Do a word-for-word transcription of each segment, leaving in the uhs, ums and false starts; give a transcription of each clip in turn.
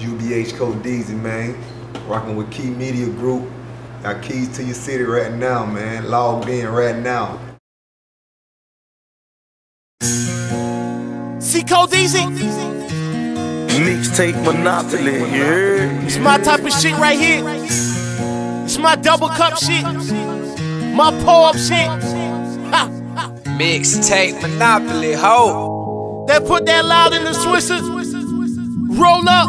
U B H KoDeezie, man. Rocking with Key Media Group. Got keys to your city right now, man. Logged in right now. See KoDeezie? Mixtape Monopoly, yeah. It's my type of shit right here. It's my double cup shit. My pull-up shit. Mixtape Monopoly, ho. They put that loud in the Swissers. Roll up.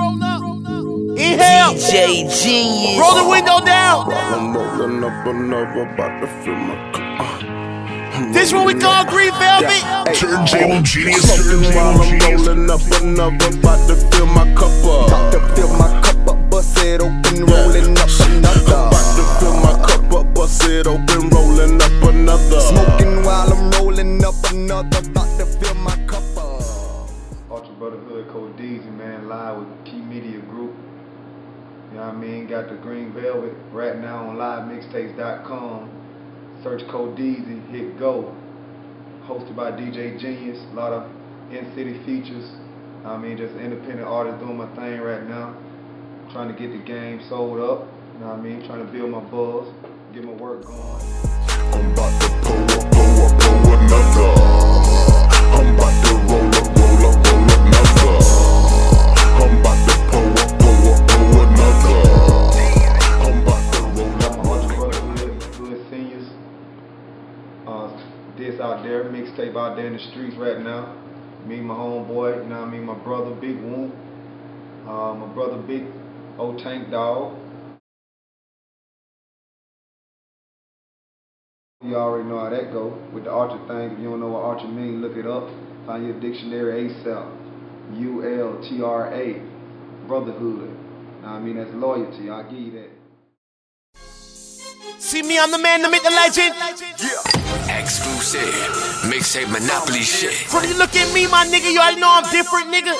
Inhale. D J Genius. Roll the window down. I'm rolling up another, about to fill my cup. This what we call Green Velvet. Turn J Genius. Smoking while I'm rolling up another, about to fill my cup up. About to fill my cup up, bust it open, rolling up another. About to fill my cup up, bust it open, rolling up another. Smoking while I'm rolling up another, about to fill my cup up. Ultra Brotherhood KoDeezie, man, live with Key Media Group. You know what I mean? Got the Green Velvet right now on live mixtapes dot com. Search KoDeezie, hit go. Hosted by D J Genius, a lot of in-city features. I mean, just independent artists doing my thing right now. Trying to get the game sold up. You know what I mean? Trying to build my buzz, get my work going. I'm about to pull up, pull up, pull another. I'm about to roll up, roll up, roll another. I'm about to pull up, pull up, pull another. I'm about to roll up, roll up, roll another. Uh, this out there, mixtape out there in the streets right now. Me, my homeboy, you know what I mean, my brother Big Womb, uh, my brother Big O Tank Dog. You already know how that go with the Archer thing. If you don't know what Archer means, look it up. Find your dictionary ASAP. U L T R A, brotherhood. Now I mean that's loyalty. I give you that. See me, I'm the man, the myth, the legend. Yeah. Exclusive. Mixtape Monopoly shit. Pretty look at me, my nigga. You already know I'm different, nigga.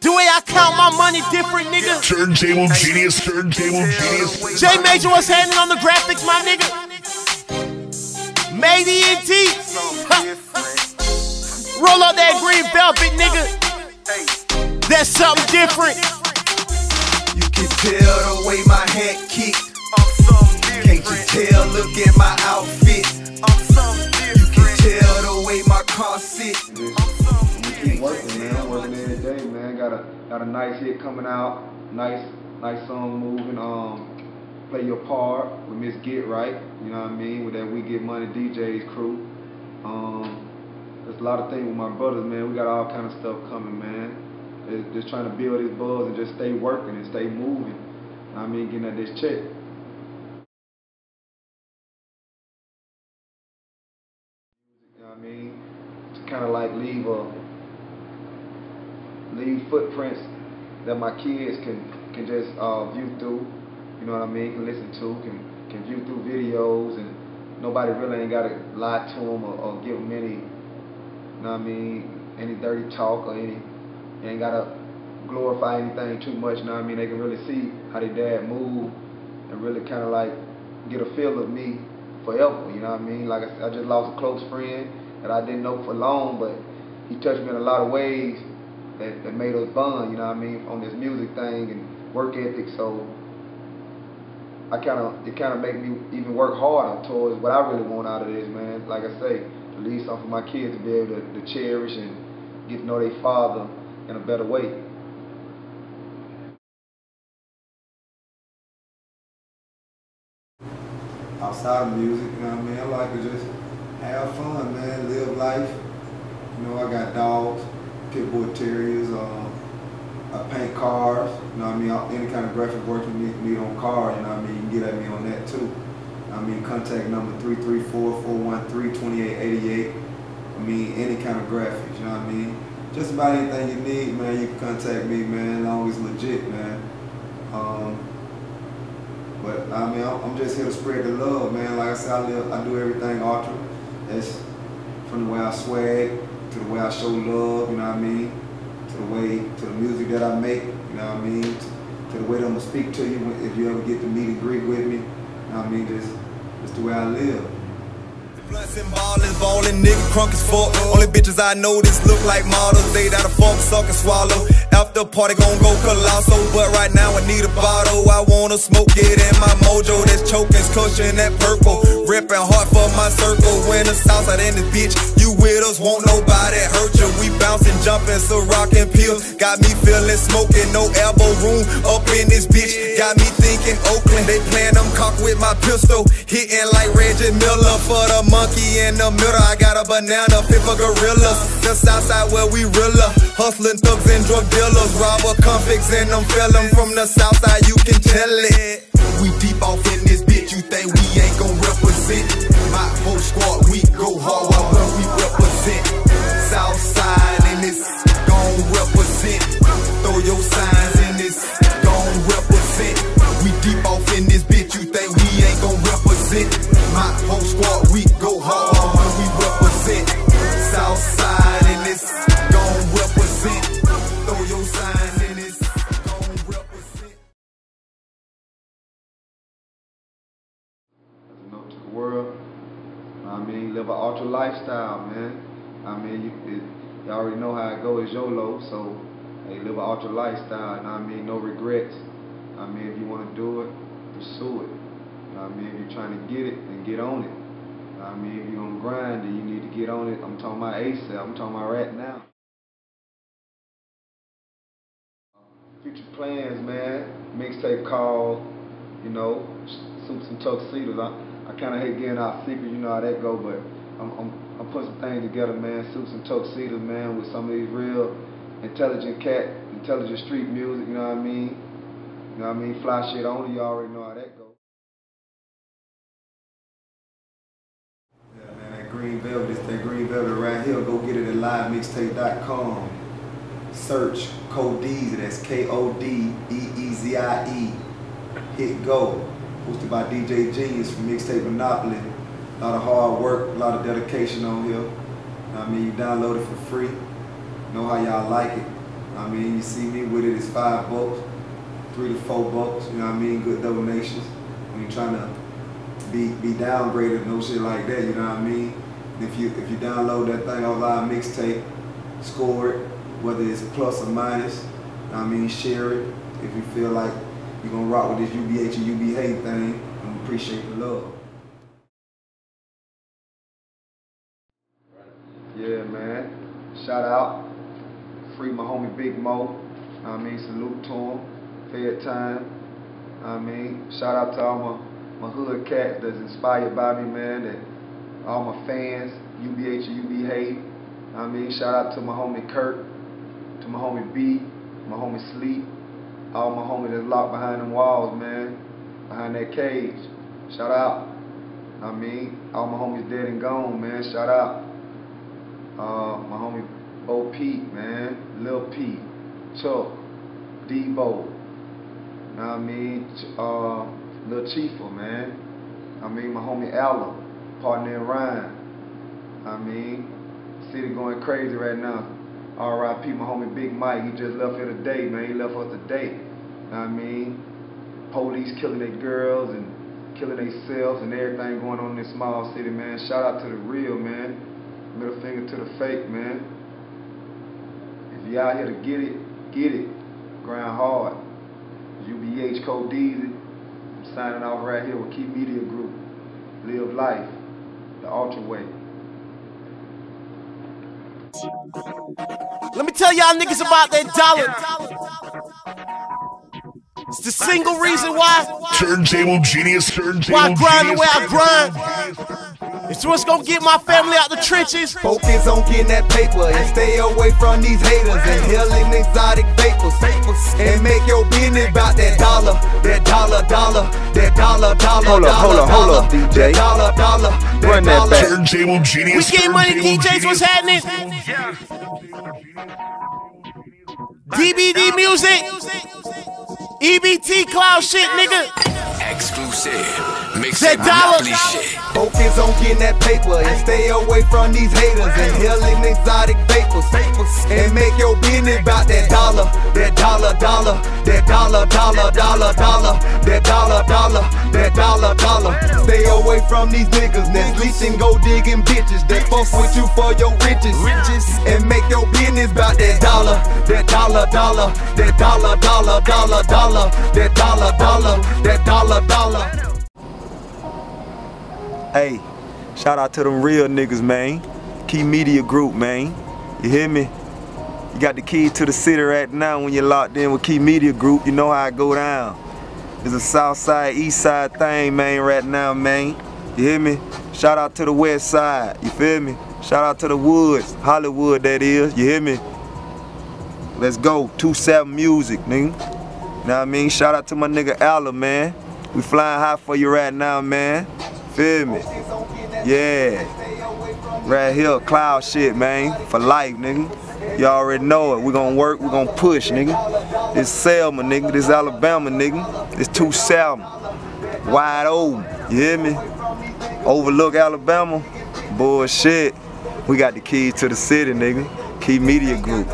The way I count my money different, nigga. Turn table genius, turn table genius. J-Major was handing on the graphics, my nigga. Made E N T. Roll up that Green Velvet, nigga. That's something different. You can tell the way my head kicks. Can't you tell, look at my outfit. I'm something different. You can tell the way my car sit. I'm something different. Keep working, man. I'm working every day, man. Got a, got a nice hit coming out. Nice, nice song moving. Um, Play Your Part with Miss Get Right. You know what I mean? With that We Get Money D Js crew. Um, There's a lot of things with my brothers, man. We got all kind of stuff coming, man. Just trying to build this buzz and just stay working and stay moving. I mean, getting at this check. I mean, to kind of like leave a, leave footprints that my kids can can just uh, view through. You know what I mean? Can listen to, can can view through videos, and nobody really ain't gotta lie to them or, or give them any, you know what I mean, any dirty talk or any. They ain't gotta glorify anything too much. You know what I mean? They can really see how their dad moved and really kind of like get a feel of me forever. You know what I mean? Like I, I just lost a close friend that I didn't know for long, but he touched me in a lot of ways that, that made us bond, you know what I mean, on this music thing and work ethic. So I kind of, it kind of made me even work harder towards what I really want out of this, man. Like I say, to leave something for my kids to be able to, to cherish and get to know their father in a better way. Outside of music, you know what I mean, I like to just have fun, man, live life. You know, I got dogs, pit bull terriers, um, I paint cars, you know what I mean, any kind of graphic work you need, need on cars, you know what I mean, you can get at me on that too. I mean, contact number three three four, four one three, two eight eight eight. I mean, any kind of graphics, you know what I mean. Just about anything you need, man, you can contact me, man, as long as it's legit, man. Um, but I mean, I'm, I'm just here to spread the love, man. Like I said, I, live, I do everything ultra. That's from the way I swag, to the way I show love, you know what I mean? To the way, to the music that I make, you know what I mean? To, to the way that I'm gonna speak to you when, if you ever get to meet and greet with me, you know what I mean? Just, just the way I live. Bluntin' ballin', ballin', nigga crunk as fuck. Only bitches I know this look like models. They that a fuck, suck and swallow. After party gon' go colossal, but right now I need a bottle. I wanna smoke it in my mojo. This chokin's cushion, that purple. Rippin' hard for my circle. When the southside in this bitch, you with us, won't nobody hurt you. We bouncing, jumping, so rockin' pills. Got me feelin' smoking, no elbow room up in this bitch. Got me thinking Oakland, they playin' them cock with my pistol. Hitting like Reggie Miller for the monkey in the middle. I got a banana, fit for gorillas. The southside where we realer. Hustling thugs and drug dealers. Robber convicts and I'm felon from the south side, you can tell it. We deep off in this bitch, you think we ain't gon' represent? My whole squad, we go hard when we represent. South side in this, gon' represent. Throw your signs in this, gon' represent. We deep off in this bitch, you think we ain't gon' represent? My whole squad, we go hard when we represent. South side in this, gon' represent. Live an ultra lifestyle, man. I mean, you, it, you already know how it goes, YOLO. So, hey, live an ultra lifestyle. And I mean, no regrets. I mean, if you want to do it, pursue it. And I mean, if you're trying to get it, then get on it. And I mean, if you're on grind, then you need to get on it. I'm talking about ASAP. I'm talking about right now. Future plans, man. Mixtape called, you know, some some tuxedos. I, I kind of hate getting out secret, you know how that go, but I'm, I'm, I'm putting some things together, man. Suits and tuxedos, man, with some of these real intelligent cat, intelligent street music, you know what I mean? You know what I mean? Fly shit only, you already know how that go. Yeah, man, that Green Velvet, it's that Green Velvet right here. Go get it at live mixtape dot com. Search KoDeezie, that's K O D E E Z I E. Hit go. Hosted by D J Genius from Mixtape Monopoly. A lot of hard work, a lot of dedication on here. I mean, you download it for free. Know how y'all like it. I mean, you see me with it, it's five bucks, three to four bucks, you know what I mean? Good donations. When you're trying to be be downgraded, no shit like that, you know what I mean? If you if you download that thing on live mixtape, score it, whether it's plus or minus, you know what I mean, share it if you feel like you gonna rock with this U B H and U B H thing, and appreciate the love. Yeah, man. Shout out. Free my homie Big Mo. I mean, salute to him. Fair time. I mean, shout out to all my, my hood cats that's inspired by me, man, and all my fans, U B H and U B H. I mean, shout out to my homie Kirk, to my homie B, my homie Sleep. All my homies that's locked behind them walls, man. Behind that cage. Shout out. I mean, all my homies dead and gone, man. Shout out. Uh, my homie Bo Pete, man. Lil' Pete. Chuck. D-Bo. You know what I mean? Uh, Lil' Chifa, man. I mean, my homie Alabama. Partner in rhyme. I mean, city going crazy right now. R I P my homie Big Mike, he just left here today, man. He left us today. I mean, police killing their girls and killing themselves and everything going on in this small city, man. Shout out to the real, man. Middle finger to the fake, man. If you out here to get it, get it. Grind hard. U B H KoDeezie. I'm signing off right here with Key Media Group. Live life the ultra way. Let me tell y'all niggas about that dollar. It's the single reason why Turntable Genius, Turntable why I grind the way I grind. It's what's gonna get my family out the trenches. Focus on getting that paper and stay away from these haters and healing exotic vapors. And make your business about that dollar, that dollar, dollar, that dollar, dollar, hold up, hold up, hold up, D J. Dollar, dollar, run that back. Turntable Genius. We get money, D Js. What's happening? Yeah. D B D music, E B T cloud shit, nigga. Exclusive, Mixtape Monopoly shit. Focus on getting that paper and stay away from these haters and healing exotic vapors. And make your business about that dollar, that dollar, dollar, that dollar, dollar, dollar, dollar, that dollar, dollar, that dollar, dollar. Stay away away from these niggas that's leeching, go digging bitches that fuck with you for your riches, riches, and make your business about that dollar, that dollar, dollar, that dollar, dollar, dollar, dollar, that dollar, dollar, that dollar, dollar. Hey, shout out to them real niggas, man. Key Media Group, man. You hear me? You got the key to the city right now when you're locked in with Key Media Group. You know how it go down. It's a south side, east side thing, man, right now, man. You hear me? Shout out to the west side, you feel me? Shout out to the woods, Hollywood that is, you hear me? Let's go, two seven music, nigga. Know what I mean? Shout out to my nigga Alabama, man. We flying high for you right now, man. Feel me? Yeah. Right here, cloud shit, man. For life, nigga. You already know it. We're gonna work, we're gonna push, nigga. This Selma, nigga. This Alabama, nigga. This two Selma. Wide open. You hear me? Overlook Alabama. Bullshit. We got the keys to the city, nigga. Key Media Group.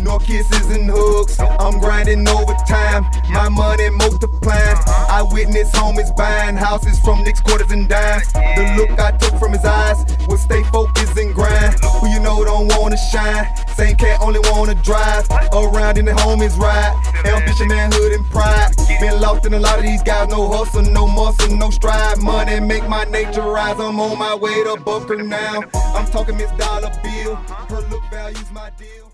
No kisses and hooks. I'm grinding overtime. My money multiplying. I witness homies buying houses from nicks, quarters, and dimes. The look I took from his eyes was stay focused and grind. Who you know don't wanna shine. Same cat only wanna drive. Around in the homies ride. Ambition, manhood, and pride. Been lost in a lot of these guys. No hustle, no muscle, no stride. Money make my nature rise. I'm on my way to Buckner now. I'm talking Miss Dollar Bill. Her look values my deal.